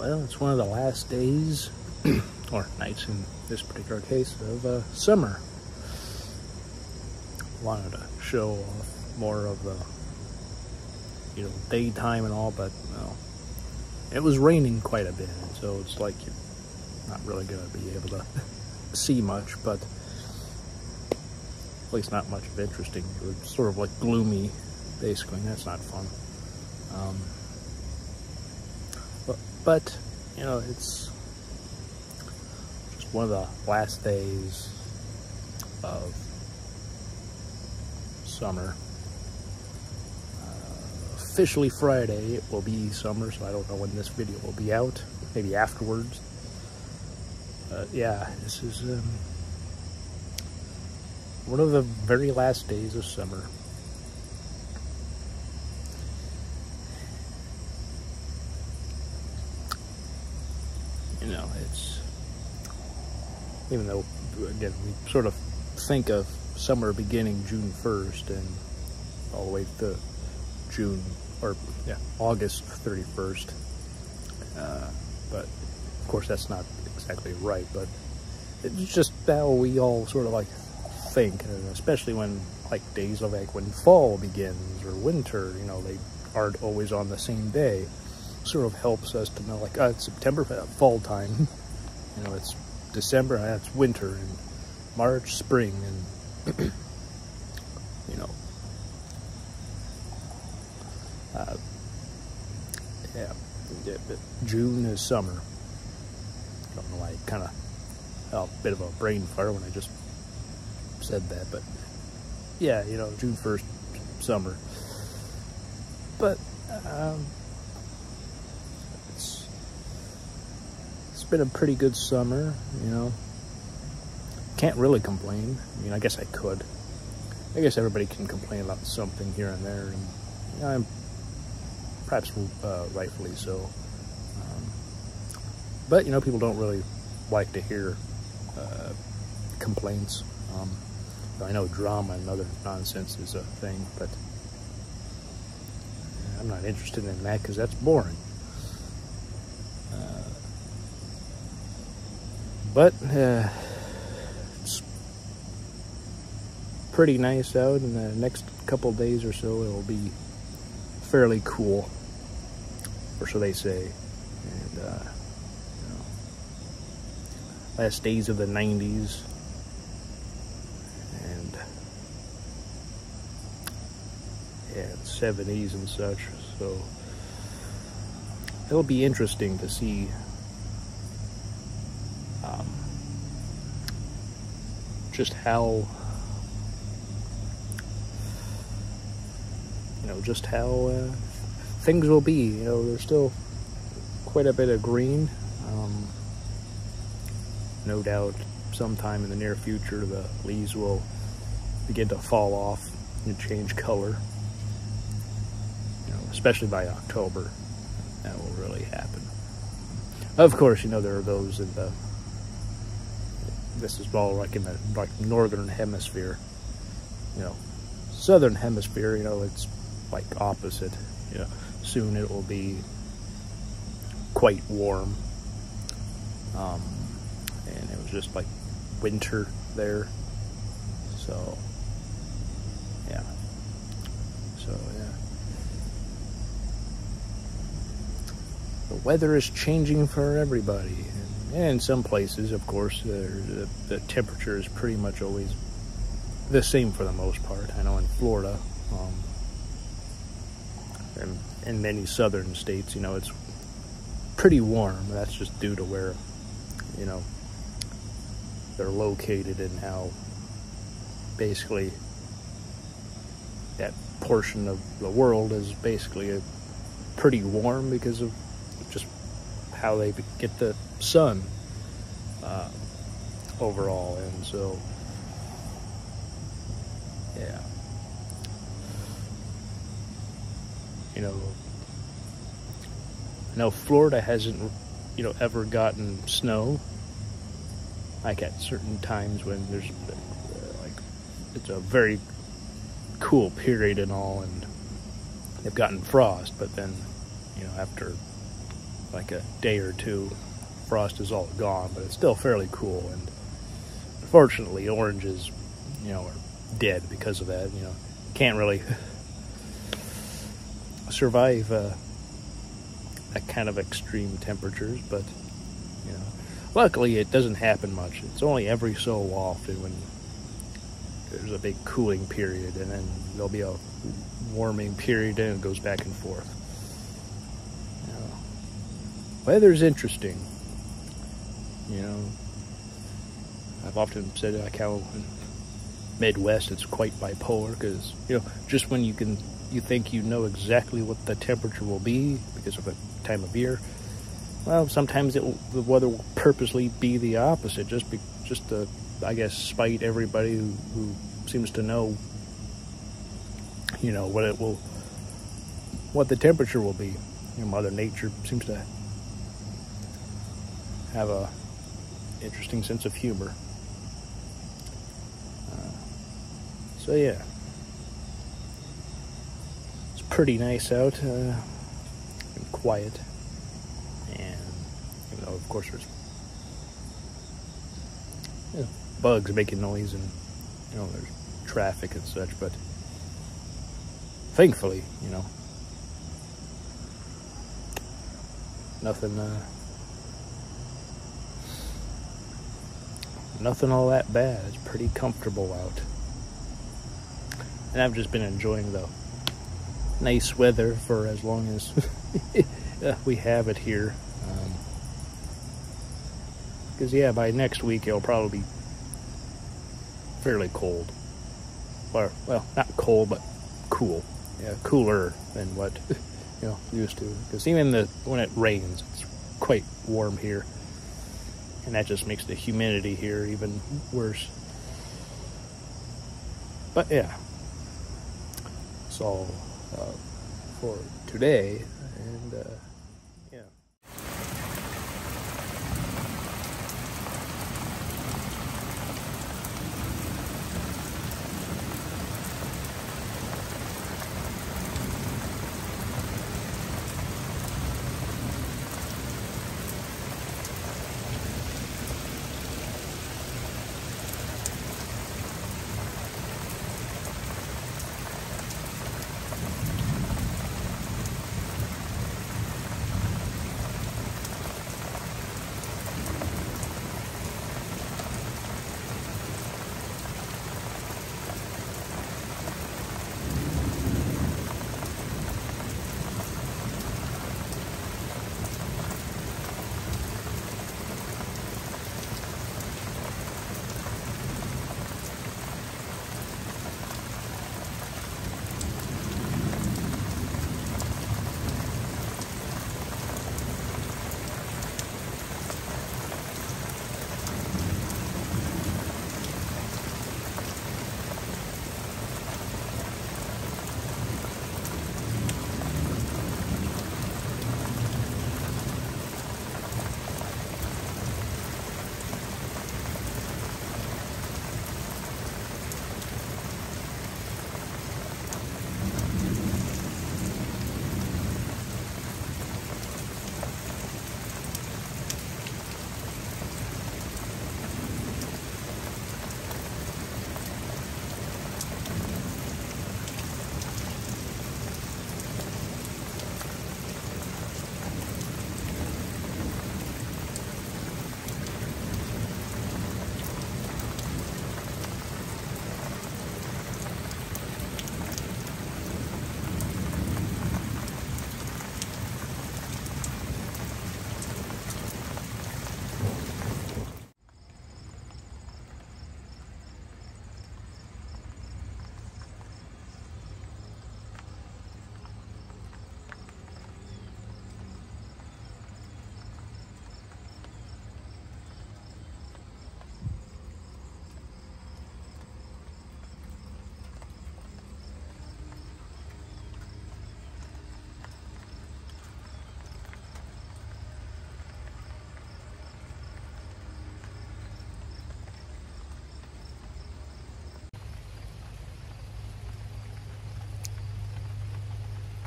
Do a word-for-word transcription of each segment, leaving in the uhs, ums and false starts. well, it's one of the last days, or nights in this particular case, of uh, summer. Wanted to show off more of the, you know, daytime and all, but well, it was raining quite a bit, so it's like you're not really going to be able to see much, but at least not much of interesting. It was sort of like gloomy, basically, and that's not fun. Um, but, but, you know, it's just one of the last days of summer. Uh, officially Friday, it will be summer, so I don't know when this video will be out. Maybe afterwards. But yeah, this is um, one of the very last days of summer. You know, it's, even though, again, we sort of think of summer beginning June first and all the way to June, or yeah, August thirty-first. Uh, but, of course, that's not exactly right, but it's just how we all sort of, like, think, and especially when, like, days of, like, when fall begins or winter, you know, they aren't always on the same day. Sort of helps us to know, like, oh, it's September, fall time. You know, it's December, that's winter, and March, spring, and, you know, uh, yeah, yeah, but June is summer. I don't know why I kind of had a bit of a brain fart when I just said that, but yeah, you know, June first, summer. But, um, been a pretty good summer, you know. Can't really complain. I mean, I guess I could. I guess everybody can complain about something here and there, and you know, I'm perhaps uh, rightfully so. Um, but you know, people don't really like to hear uh, complaints. Um, I know drama and other nonsense is a thing, but I'm not interested in that because that's boring. But uh, it's pretty nice out, and the next couple days or so it'll be fairly cool, or so they say. And uh, you know, last days of the nineties, and yeah, seventies and such. So it'll be interesting to see. Um, just how, you know, just how uh, things will be. You know, there's still quite a bit of green. Um, no doubt sometime in the near future the leaves will begin to fall off and change color. You know, especially by October, that will really happen. Of course, you know, there are those in the, this is all like in the like northern hemisphere, you know, southern hemisphere, you know, it's like opposite, you know, soon it will be quite warm, um, and it was just like winter there, so, yeah, so, yeah. The weather is changing for everybody. And in some places, of course, the, the temperature is pretty much always the same for the most part. I know in Florida, um, and in many southern states, you know, it's pretty warm. That's just due to where, you know, they're located and how basically that portion of the world is basically a pretty warm because of just how they get the sun uh, overall, and so yeah, you know, I know Florida hasn't, you know, ever gotten snow, like at certain times when there's uh, like it's a very cool period and all, and they've gotten frost, but then you know after like a day or two, frost is all gone, but it's still fairly cool. And unfortunately, oranges, you know, are dead because of that. You know, can't really survive uh, that kind of extreme temperatures, but you know, luckily it doesn't happen much. It's only every so often when there's a big cooling period, and then there'll be a warming period, and it goes back and forth. You know, weather's interesting. You know, I've often said like how in Midwest it's quite bipolar, because you know, just when you can, you think you know exactly what the temperature will be because of the time of year, well, sometimes it will, the weather will purposely be the opposite, just be, just to, I guess, spite everybody who, who seems to know, you know, what it will, what the temperature will be. You know, Mother Nature seems to have a interesting sense of humor. Uh, so yeah, it's pretty nice out, uh, and quiet, and you know, of course, there's you know, bugs making noise, and you know, there's traffic and such, but thankfully, you know, nothing, uh, nothing all that bad. It's pretty comfortable out. And I've just been enjoying the nice weather for as long as we have it here. Um, because, yeah, by next week it'll probably be fairly cold. Or, well, not cold, but cool. Yeah, cooler than what, you know, used to. Because even the when it rains, it's quite warm here, and that just makes the humidity here even worse. But yeah, that's all uh, for today, and uh, yeah.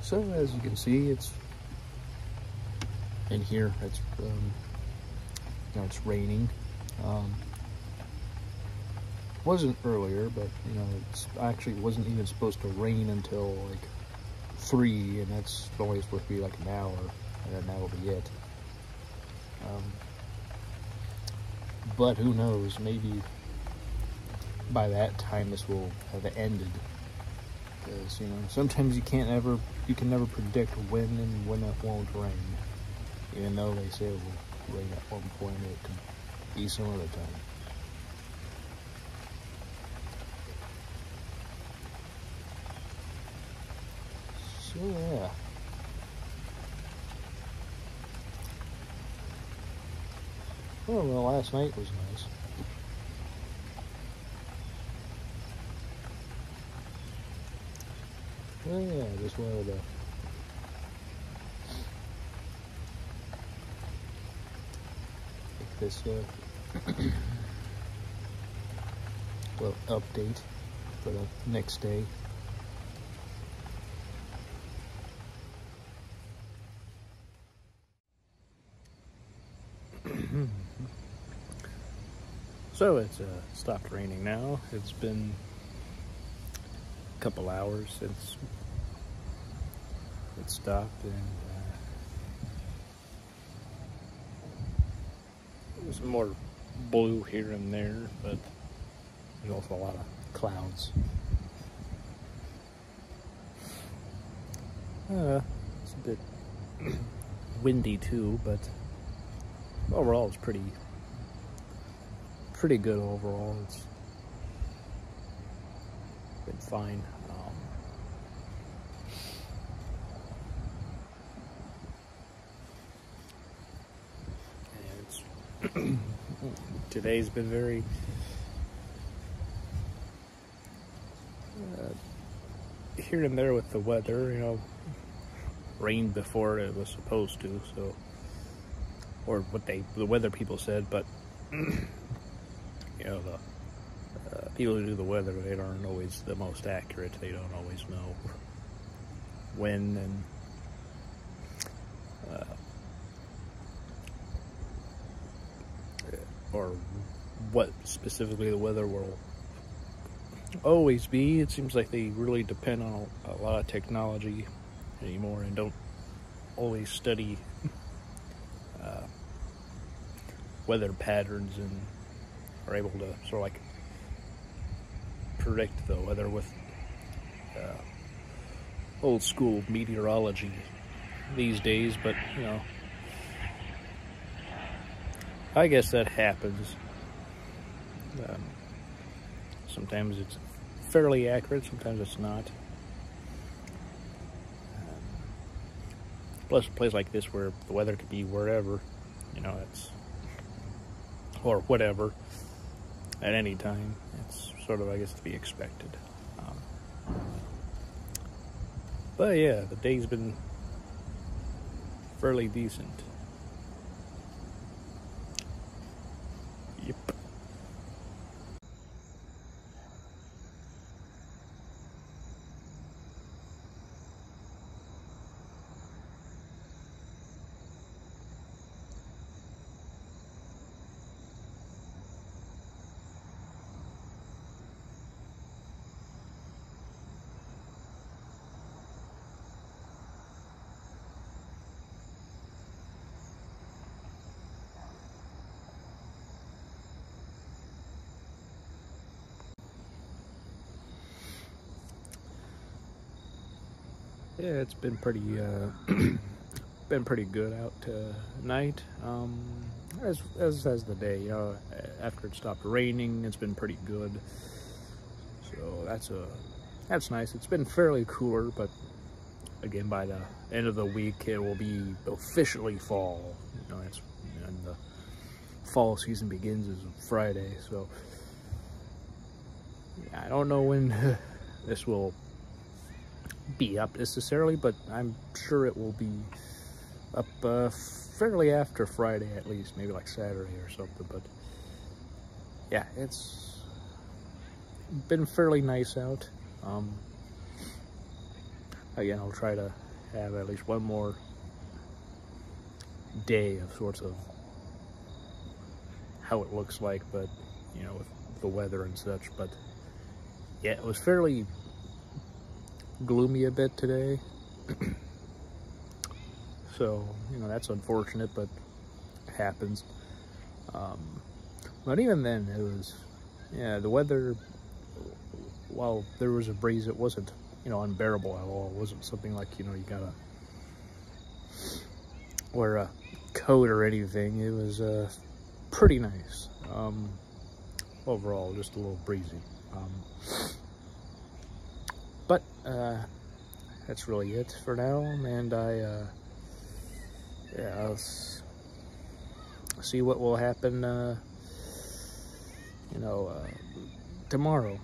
So as you can see, it's in here. It's um, you know, it's raining. Um, wasn't earlier, but you know, it's actually wasn't even supposed to rain until like three, and that's only supposed to be like an hour, and that'll be it. Um, but who knows? Maybe by that time this will have ended. Because, you know, sometimes you can't ever, you can never predict when and when it won't rain. Even though they say it will rain at one point, it can be some other time. So, yeah. Oh, well, last night was nice. Oh yeah, just wanted to make this uh, little update for the next day. So it's uh, stopped raining now. It's been a couple hours since it stopped, and uh, there's some more blue here and there, but there's also a lot of clouds. Uh, it's a bit windy too, but overall it's pretty, pretty good overall. It's been fine. Um, Today's been very uh, here and there with the weather, you know, rained before it was supposed to, so, or what they, the weather people said, but, you know, the uh, people who do the weather, they aren't always the most accurate, they don't always know when and or what specifically the weather will always be. It seems like they really depend on a lot of technology anymore and don't always study uh, weather patterns, and are able to sort of like predict the weather with uh, old school meteorology these days, but you know, I guess that happens. Um, sometimes it's fairly accurate, sometimes it's not. Um, plus, a place like this where the weather could be wherever, you know, it's, or whatever, at any time, it's sort of, I guess, to be expected. Um, but yeah, the day's been fairly decent. Yep. Yeah, it's been pretty, uh, been pretty good out tonight, um, as, as as the day. Uh, after it stopped raining, it's been pretty good. So that's a, that's nice. It's been fairly cooler, but again, by the end of the week, it will be officially fall. You know, it's, and the fall season begins is Friday, so I don't know when this will be up necessarily, but I'm sure it will be up uh, fairly after Friday, at least maybe like Saturday or something. But yeah, it's been fairly nice out. Um, again, I'll try to have at least one more day of sorts of how it looks like, but you know, with the weather and such. But yeah, it was fairly gloomy a bit today. So, you know, that's unfortunate, but it happens. Um, but even then, it was, yeah, the weather, while there was a breeze, it wasn't, you know, unbearable at all. It wasn't something like, you know, you gotta wear a coat or anything. It was uh, pretty nice. Um, overall, just a little breezy. Um, but uh, that's really it for now, and I... Uh, Yeah, I'll see what will happen, uh, you know, uh, tomorrow.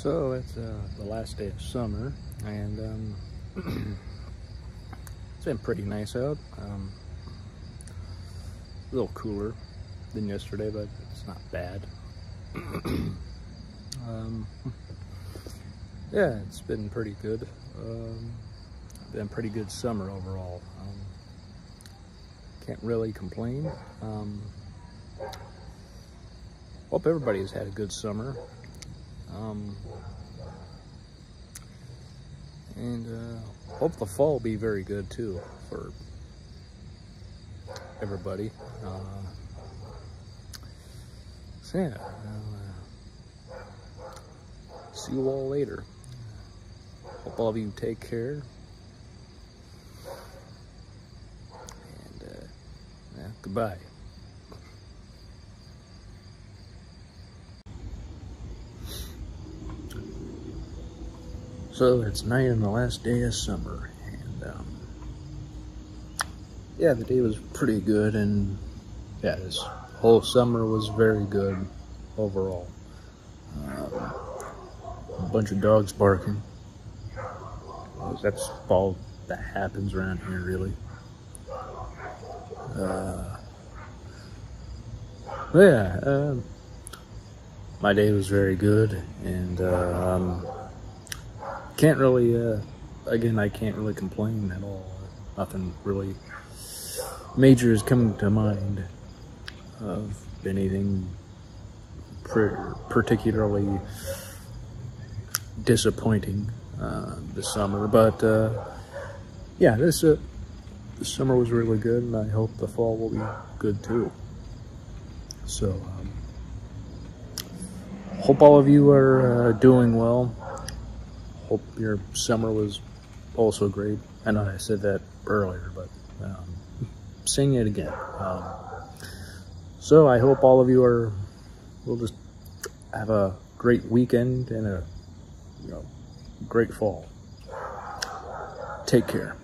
So it's uh, the last day of summer, and um, it's been pretty nice out. Um, a little cooler than yesterday, but it's not bad. um, yeah, it's been pretty good. Um, been a pretty good summer overall. Um, can't really complain. Um, hope everybody's had a good summer. Um, and uh, hope the fall be very good too for everybody. Uh, so yeah, uh, see you all later. Hope all of you take care. And uh, yeah, goodbye. So it's night and the last day of summer, and um, yeah, the day was pretty good, and yeah, this whole summer was very good overall. Um, a bunch of dogs barking. That's all that happens around here, really. Uh, yeah, uh, my day was very good, and uh, um, can't really, uh, again, I can't really complain at all. Nothing really major is coming to mind of anything particularly disappointing uh, this summer. But, uh, yeah, this, uh, this summer was really good, and I hope the fall will be good, too. So, um, hope all of you are uh, doing well. Hope your summer was also great. I know I said that earlier, but um, saying it again. Um, so I hope all of you are, will just have a great weekend and a, you know, great fall. Take care.